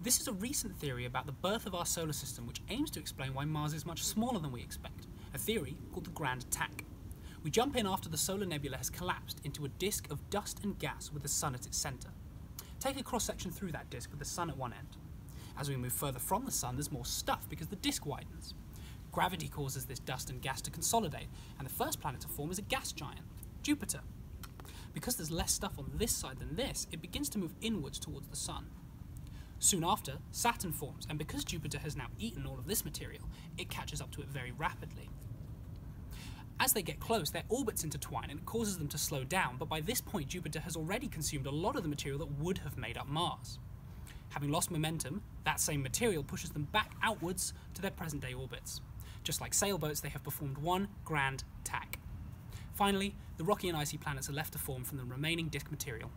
This is a recent theory about the birth of our solar system which aims to explain why Mars is much smaller than we expect, a theory called the Grand Tack. We jump in after the solar nebula has collapsed into a disk of dust and gas with the Sun at its centre. Take a cross-section through that disk with the Sun at one end. As we move further from the Sun, there's more stuff because the disk widens. Gravity causes this dust and gas to consolidate, and the first planet to form is a gas giant, Jupiter. Because there's less stuff on this side than this, it begins to move inwards towards the Sun. Soon after, Saturn forms, and because Jupiter has now eaten all of this material, it catches up to it very rapidly. As they get close, their orbits intertwine and it causes them to slow down, but by this point Jupiter has already consumed a lot of the material that would have made up Mars. Having lost momentum, that same material pushes them back outwards to their present-day orbits. Just like sailboats, they have performed one grand tack. Finally, the rocky and icy planets are left to form from the remaining disk material.